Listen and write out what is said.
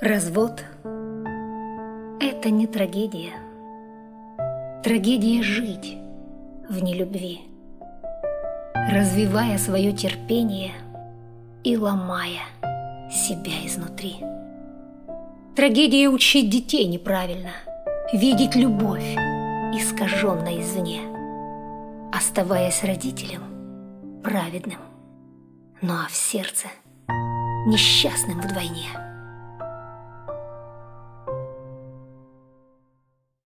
Развод – это не трагедия. Трагедия – жить в нелюбви, развивая свое терпение и ломая себя изнутри. Трагедия – учить детей неправильно, видеть любовь, искаженной извне, оставаясь родителем праведным, но в сердце несчастным вдвойне.